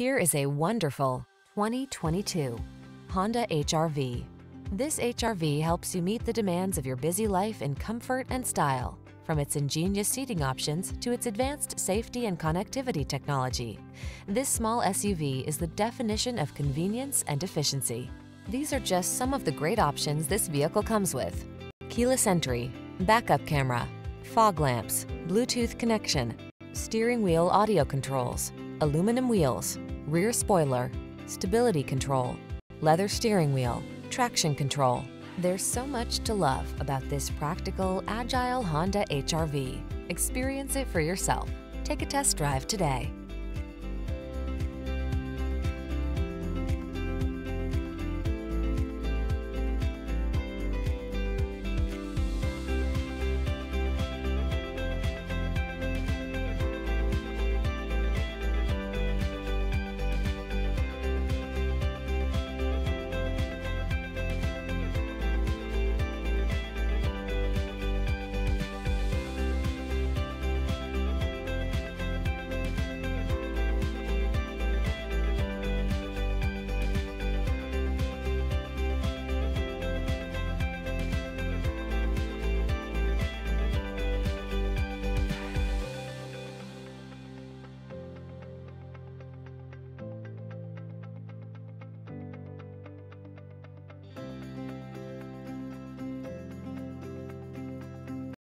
Here is a wonderful 2022 Honda HR-V. This HR-V helps you meet the demands of your busy life in comfort and style. From its ingenious seating options to its advanced safety and connectivity technology, this small SUV is the definition of convenience and efficiency. These are just some of the great options this vehicle comes with: keyless entry, backup camera, fog lamps, Bluetooth connection, steering wheel audio controls, aluminum wheels, rear spoiler, stability control, leather steering wheel, traction control. There's so much to love about this practical, agile Honda HR-V. Experience it for yourself. Take a test drive today.